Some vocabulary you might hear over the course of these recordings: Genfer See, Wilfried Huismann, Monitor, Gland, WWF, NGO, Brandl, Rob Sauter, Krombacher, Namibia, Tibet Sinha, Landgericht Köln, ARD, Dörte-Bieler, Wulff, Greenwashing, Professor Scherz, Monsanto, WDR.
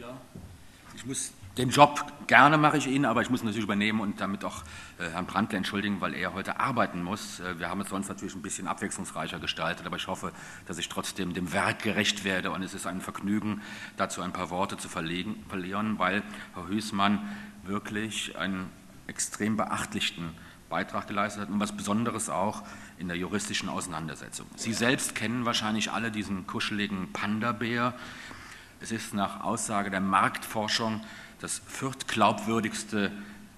Dörte-Bieler. Ich muss den Job, gerne mache ich ihn, aber ich muss ihn natürlich übernehmen und damit auch Herrn Brandl entschuldigen, weil er heute arbeiten muss. Wir haben es sonst natürlich ein bisschen abwechslungsreicher gestaltet, aber ich hoffe, dass ich trotzdem dem Werk gerecht werde. Und es ist ein Vergnügen, dazu ein paar Worte zu verlieren, weil Herr Huismann wirklich einen extrem beachtlichen Beitrag geleistet hat und was Besonderes auch in der juristischen Auseinandersetzung. Sie selbst kennen wahrscheinlich alle diesen kuscheligen Panda-Bär. Es ist nach Aussage der Marktforschung das viertglaubwürdigste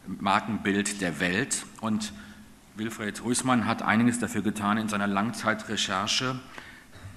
Markenbild der Welt. Und Wilfried Huismann hat einiges dafür getan in seiner Langzeitrecherche,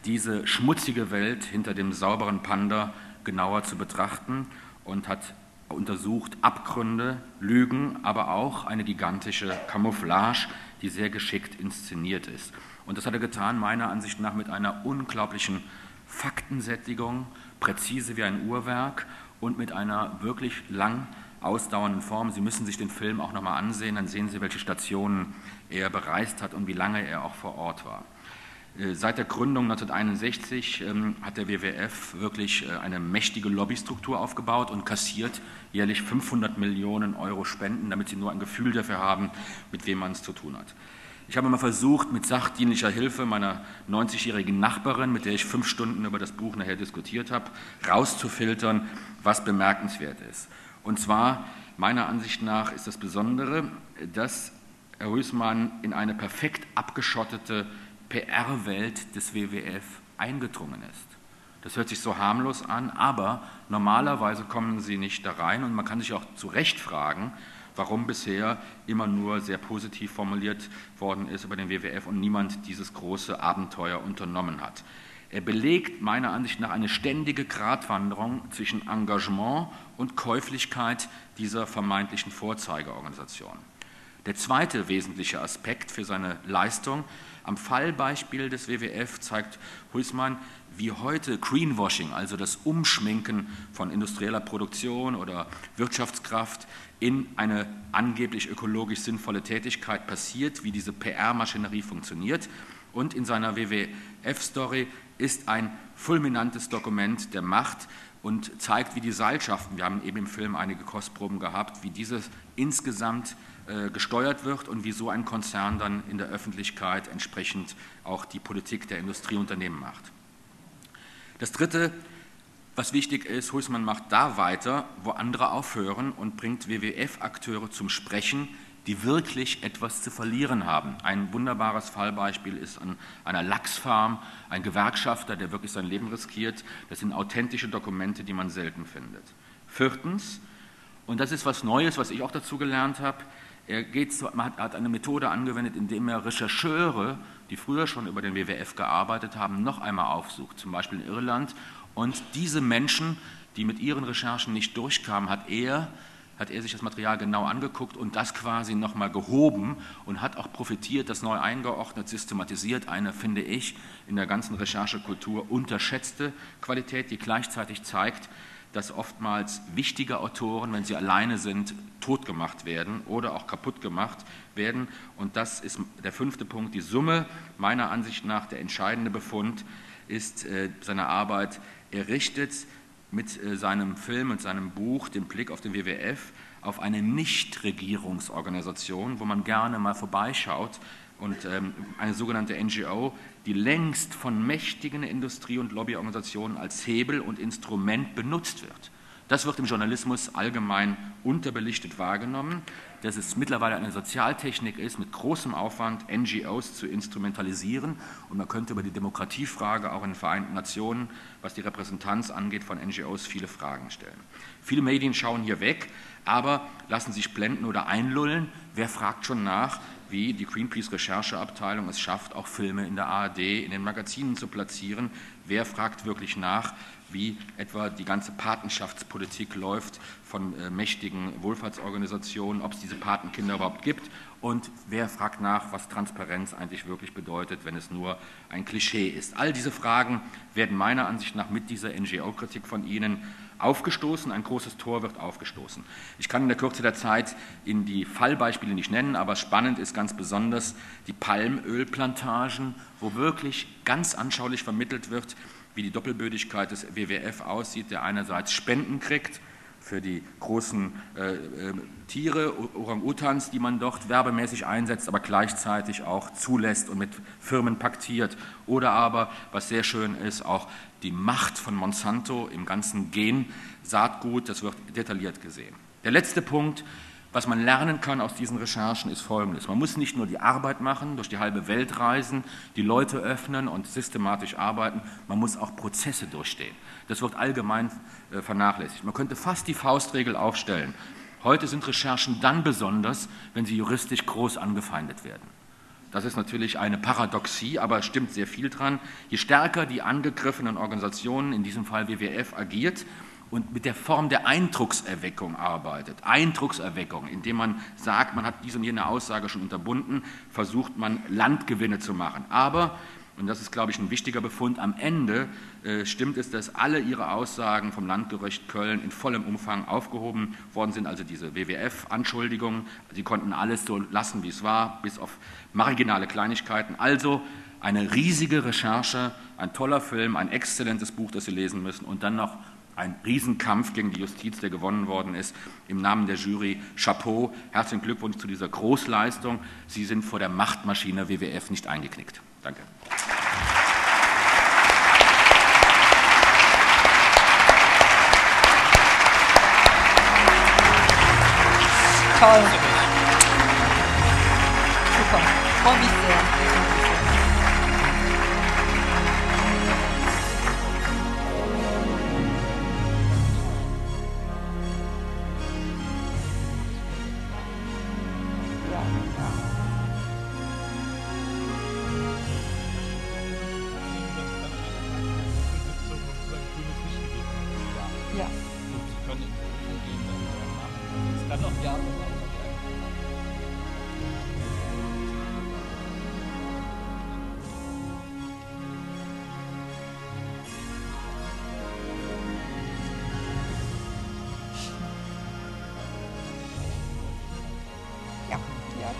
diese schmutzige Welt hinter dem sauberen Panda genauer zu betrachten und hat untersucht Abgründe, Lügen, aber auch eine gigantische Camouflage, die sehr geschickt inszeniert ist. Und das hat er getan, meiner Ansicht nach, mit einer unglaublichen Faktensättigung, präzise wie ein Uhrwerk und mit einer wirklich lang ausdauernden Form. Sie müssen sich den Film auch nochmal ansehen, dann sehen Sie, welche Stationen er bereist hat und wie lange er auch vor Ort war. Seit der Gründung 1961 hat der WWF wirklich eine mächtige Lobbystruktur aufgebaut und kassiert jährlich 500 Millionen Euro Spenden, damit sie nur ein Gefühl dafür haben, mit wem man es zu tun hat. Ich habe mal versucht, mit sachdienlicher Hilfe meiner 90-jährigen Nachbarin, mit der ich 5 Stunden über das Buch nachher diskutiert habe, rauszufiltern, was bemerkenswert ist. Und zwar, meiner Ansicht nach, ist das Besondere, dass Herr Huismann in eine perfekt abgeschottete PR-Welt des WWF eingedrungen ist. Das hört sich so harmlos an, aber normalerweise kommen sie nicht da rein und man kann sich auch zu Recht fragen, warum bisher immer nur sehr positiv formuliert worden ist über den WWF und niemand dieses große Abenteuer unternommen hat. Er belegt meiner Ansicht nach eine ständige Gratwanderung zwischen Engagement und Käuflichkeit dieser vermeintlichen Vorzeigeorganisation. Der zweite wesentliche Aspekt für seine Leistung: am Fallbeispiel des WWF zeigt Huismann, wie heute Greenwashing, also das Umschminken von industrieller Produktion oder Wirtschaftskraft in eine angeblich ökologisch sinnvolle Tätigkeit passiert, wie diese PR-Maschinerie funktioniert. Und in seiner WWF-Story ist ein fulminantes Dokument der Macht und zeigt, wie die Seilschaften, wir haben eben im Film einige Kostproben gehabt, wie dieses insgesamt gesteuert wird und wie so ein Konzern dann in der Öffentlichkeit entsprechend auch die Politik der Industrieunternehmen macht. Das Dritte, was wichtig ist, Huismann macht da weiter, wo andere aufhören und bringt WWF-Akteure zum Sprechen, die wirklich etwas zu verlieren haben. Ein wunderbares Fallbeispiel ist an einer Lachsfarm ein Gewerkschafter, der wirklich sein Leben riskiert. Das sind authentische Dokumente, die man selten findet. Viertens, und das ist was Neues, was ich auch dazu gelernt habe, man hat eine Methode angewendet, indem er Rechercheure, die früher schon über den WWF gearbeitet haben, noch einmal aufsucht, zum Beispiel in Irland. Und diese Menschen, die mit ihren Recherchen nicht durchkamen, hat er sich das Material genau angeguckt und das quasi nochmal gehoben und hat auch profitiert, das neu eingeordnet, systematisiert, eine, finde ich, in der ganzen Recherchekultur unterschätzte Qualität, die gleichzeitig zeigt, dass oftmals wichtige Autoren, wenn sie alleine sind, tot gemacht werden oder auch kaputt gemacht werden. Und das ist der fünfte Punkt. Die Summe, meiner Ansicht nach, der entscheidende Befund ist seine Arbeit. Er richtet mit seinem Film und seinem Buch den Blick auf den WWF auf eine Nichtregierungsorganisation, wo man gerne mal vorbeischaut, und eine sogenannte NGO, die längst von mächtigen Industrie- und Lobbyorganisationen als Hebel und Instrument benutzt wird. Das wird im Journalismus allgemein unterbelichtet wahrgenommen, dass es mittlerweile eine Sozialtechnik ist, mit großem Aufwand NGOs zu instrumentalisieren. Und man könnte über die Demokratiefrage auch in den Vereinten Nationen, was die Repräsentanz angeht, von NGOs viele Fragen stellen. Viele Medien schauen hier weg, aber lassen sich blenden oder einlullen. Wer fragt schon nach, wie die Greenpeace-Rechercheabteilung es schafft, auch Filme in der ARD, in den Magazinen zu platzieren? Wer fragt wirklich nach, wie etwa die ganze Patenschaftspolitik läuft von mächtigen Wohlfahrtsorganisationen, ob es diese Patenkinder überhaupt gibt? Und wer fragt nach, was Transparenz eigentlich wirklich bedeutet, wenn es nur ein Klischee ist? All diese Fragen werden meiner Ansicht nach mit dieser NGO-Kritik von Ihnen aufgestoßen, ein großes Tor wird aufgestoßen. Ich kann in der Kürze der Zeit in die Fallbeispiele nicht nennen, aber spannend ist ganz besonders die Palmölplantagen, wo wirklich ganz anschaulich vermittelt wird, wie die Doppelbödigkeit des WWF aussieht, der einerseits Spenden kriegt für die großen Tiere, Orang-Utans, die man dort werbemäßig einsetzt, aber gleichzeitig auch zulässt und mit Firmen paktiert. Oder aber, was sehr schön ist, auch die Macht von Monsanto im ganzen Gen-Saatgut, das wird detailliert gesehen. Der letzte Punkt, was man lernen kann aus diesen Recherchen, ist Folgendes. Man muss nicht nur die Arbeit machen, durch die halbe Welt reisen, die Leute öffnen und systematisch arbeiten, man muss auch Prozesse durchstehen. Das wird allgemein vernachlässigt. Man könnte fast die Faustregel aufstellen. Heute sind Recherchen dann besonders, wenn sie juristisch groß angefeindet werden. Das ist natürlich eine Paradoxie, aber stimmt sehr viel dran. Je stärker die angegriffenen Organisationen, in diesem Fall WWF, agiert und mit der Form der Eindruckserweckung arbeitet, Eindruckserweckung, indem man sagt, man hat diese und jene Aussage schon unterbunden, versucht man Landgewinne zu machen. Aber, und das ist, glaube ich, ein wichtiger Befund, am Ende stimmt es, dass alle ihre Aussagen vom Landgericht Köln in vollem Umfang aufgehoben worden sind, also diese WWF-Anschuldigungen. Sie konnten alles so lassen, wie es war, bis auf marginale Kleinigkeiten. Also eine riesige Recherche, ein toller Film, ein exzellentes Buch, das Sie lesen müssen, und dann noch ein Riesenkampf gegen die Justiz, der gewonnen worden ist. Im Namen der Jury, Chapeau, herzlichen Glückwunsch zu dieser Großleistung. Sie sind vor der Machtmaschine WWF nicht eingeknickt. Danke. Toll. Super. Freue mich sehr.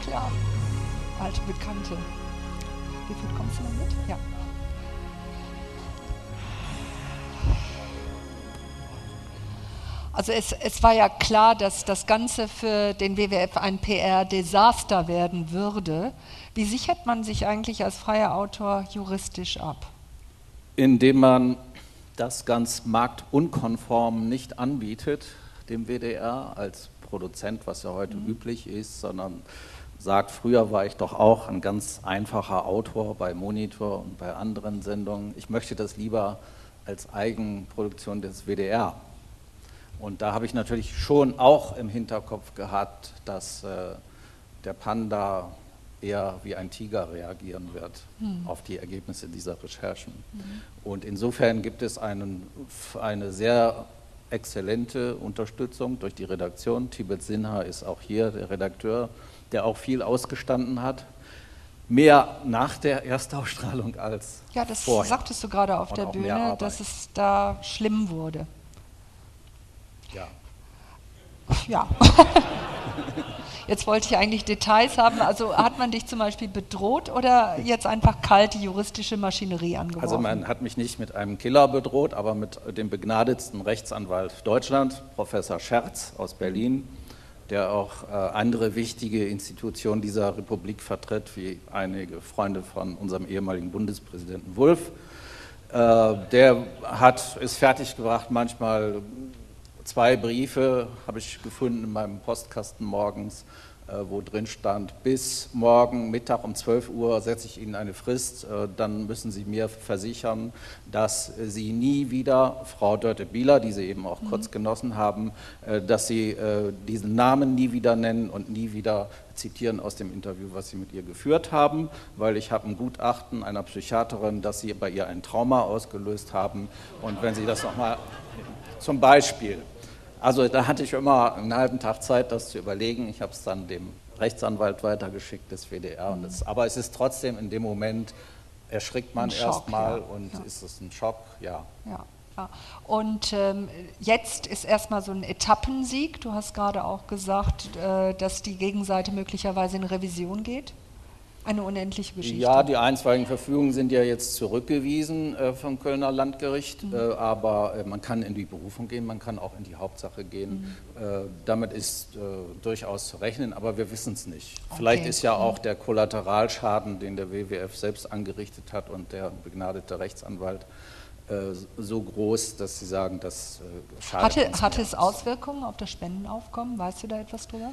Klar, alte Bekannte. Wilfried, kommst du mal mit? Ja. Also es war ja klar, dass das Ganze für den WWF ein PR-Desaster werden würde. Wie sichert man sich eigentlich als freier Autor juristisch ab? Indem man das ganz marktunkonform nicht anbietet, dem WDR als Produzent, was ja heute üblich ist, sondern sagt, früher war ich doch auch ein ganz einfacher Autor bei Monitor und bei anderen Sendungen. Ich möchte das lieber als Eigenproduktion des WDR. Und da habe ich natürlich schon auch im Hinterkopf gehabt, dass der Panda eher wie ein Tiger reagieren wird auf die Ergebnisse dieser Recherchen. Und insofern gibt es eine sehr exzellente Unterstützung durch die Redaktion. Tibet Sinha ist auch hier der Redakteur, der auch viel ausgestanden hat. Mehr nach der Erstausstrahlung als vorher. Ja, das vorher. Sagtest du gerade auf und der Bühne, dass es da schlimm wurde. Ja. Ja. Jetzt wollte ich eigentlich Details haben. Also hat man dich zum Beispiel bedroht oder jetzt einfach kalte juristische Maschinerie angeworfen? Also man hat mich nicht mit einem Killer bedroht, aber mit dem begnadetsten Rechtsanwalt Deutschlands, Professor Scherz aus Berlin, der auch andere wichtige Institutionen dieser Republik vertritt, wie einige Freunde von unserem ehemaligen Bundespräsidenten Wulff. Der ist fertiggebracht, manchmal 2 Briefe habe ich gefunden in meinem Postkasten morgens, wo drin stand, bis morgen Mittag um 12 Uhr setze ich Ihnen eine Frist, dann müssen Sie mir versichern, dass Sie nie wieder Frau Dörte-Bieler, die Sie eben auch kurz genossen haben, dass Sie diesen Namen nie wieder nennen und nie wieder zitieren aus dem Interview, was Sie mit ihr geführt haben, weil ich habe ein Gutachten einer Psychiaterin, dass Sie bei ihr ein Trauma ausgelöst haben und wenn Sie das nochmal zum Beispiel. Also da hatte ich immer einen halben Tag Zeit, das zu überlegen. Ich habe es dann dem Rechtsanwalt weitergeschickt, des WDR. Und aber es ist trotzdem in dem Moment, erschrickt man erstmal und ist es ein Schock, ja. Und jetzt ist erstmal so ein Etappensieg. Du hast gerade auch gesagt, dass die Gegenseite möglicherweise in Revision geht. Eine unendliche Geschichte. Ja, die einstweiligen Verfügungen sind ja jetzt zurückgewiesen vom Kölner Landgericht, aber man kann in die Berufung gehen, man kann auch in die Hauptsache gehen. Damit ist durchaus zu rechnen, aber wir wissen es nicht. Okay. Vielleicht ist ja auch der Kollateralschaden, den der WWF selbst angerichtet hat und der begnadete Rechtsanwalt, so groß, dass Sie sagen, das schadet uns. Hatte es Auswirkungen auf das Spendenaufkommen? Weißt du da etwas drüber?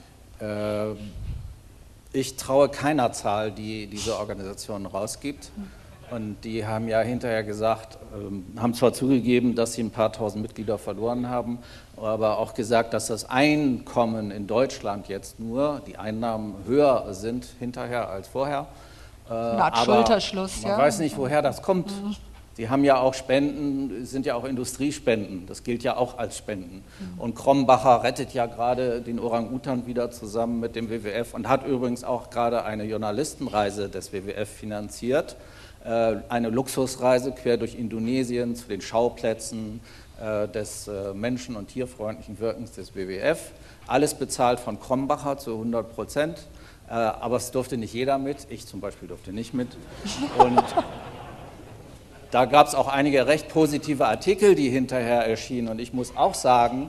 Ich traue keiner Zahl, die diese Organisation rausgibt. Und die haben ja hinterher gesagt, haben zwar zugegeben, dass sie ein paar tausend Mitglieder verloren haben, aber auch gesagt, dass das Einkommen in Deutschland jetzt nur, die Einnahmen höher sind hinterher als vorher. Eine Art Schulterschluss, ja. Man weiß nicht, woher das kommt. Die haben ja auch Spenden, sind ja auch Industriespenden, das gilt ja auch als Spenden. Und Krombacher rettet ja gerade den Orang-Utan wieder zusammen mit dem WWF und hat übrigens auch gerade eine Journalistenreise des WWF finanziert, eine Luxusreise quer durch Indonesien zu den Schauplätzen des menschen- und tierfreundlichen Wirkens des WWF. Alles bezahlt von Krombacher zu 100%, aber es durfte nicht jeder mit, ich zum Beispiel durfte nicht mit. Und da gab es auch einige recht positive Artikel, die hinterher erschienen. Und ich muss auch sagen,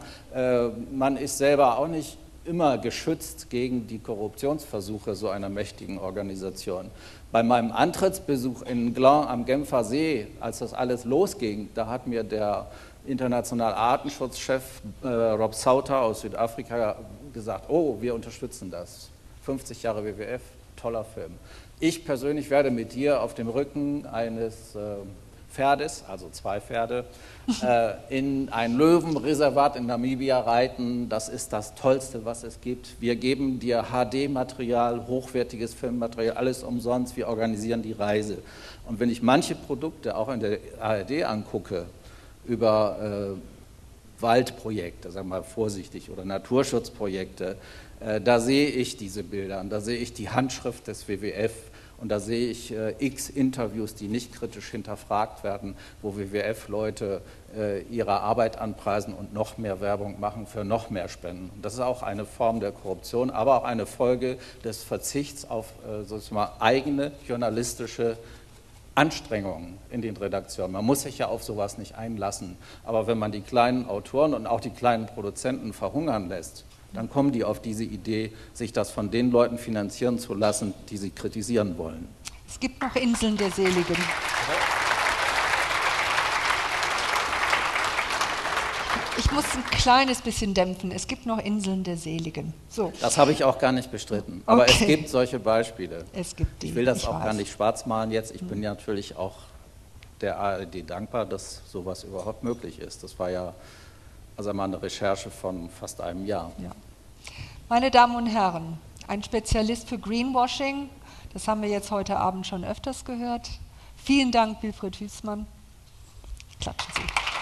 man ist selber auch nicht immer geschützt gegen die Korruptionsversuche so einer mächtigen Organisation. Bei meinem Antrittsbesuch in Gland am Genfer See, als das alles losging, da hat mir der internationale Artenschutzchef Rob Sauter aus Südafrika gesagt, oh, wir unterstützen das. 50 Jahre WWF, toller Film. Ich persönlich werde mit dir auf dem Rücken eines Pferdes, also zwei Pferde, in ein Löwenreservat in Namibia reiten. Das ist das Tollste, was es gibt. Wir geben dir HD-Material, hochwertiges Filmmaterial, alles umsonst. Wir organisieren die Reise. Und wenn ich manche Produkte auch in der ARD angucke, über Waldprojekte, sagen wir mal vorsichtig, oder Naturschutzprojekte, da sehe ich diese Bilder und da sehe ich die Handschrift des WWF. Und da sehe ich x Interviews, die nicht kritisch hinterfragt werden, wo WWF-Leute ihre Arbeit anpreisen und noch mehr Werbung machen für noch mehr Spenden. Und das ist auch eine Form der Korruption, aber auch eine Folge des Verzichts auf sozusagen eigene journalistische Anstrengungen in den Redaktionen. Man muss sich ja auf sowas nicht einlassen. Aber wenn man die kleinen Autoren und auch die kleinen Produzenten verhungern lässt, dann kommen die auf diese Idee, sich das von den Leuten finanzieren zu lassen, die sie kritisieren wollen. Es gibt noch Inseln der Seligen. Ich muss ein kleines bisschen dämpfen. Es gibt noch Inseln der Seligen. So. Das habe ich auch gar nicht bestritten. Aber okay, es gibt solche Beispiele. Es gibt die. Ich will das ich auch weiß. Gar nicht schwarz malen jetzt. Ich bin natürlich auch der ARD dankbar, dass sowas überhaupt möglich ist. Das war ja mal eine Recherche von fast einem Jahr. Ja. Meine Damen und Herren, ein Spezialist für Greenwashing, das haben wir jetzt heute Abend schon öfters gehört. Vielen Dank, Wilfried Huismann. Klatschen Sie.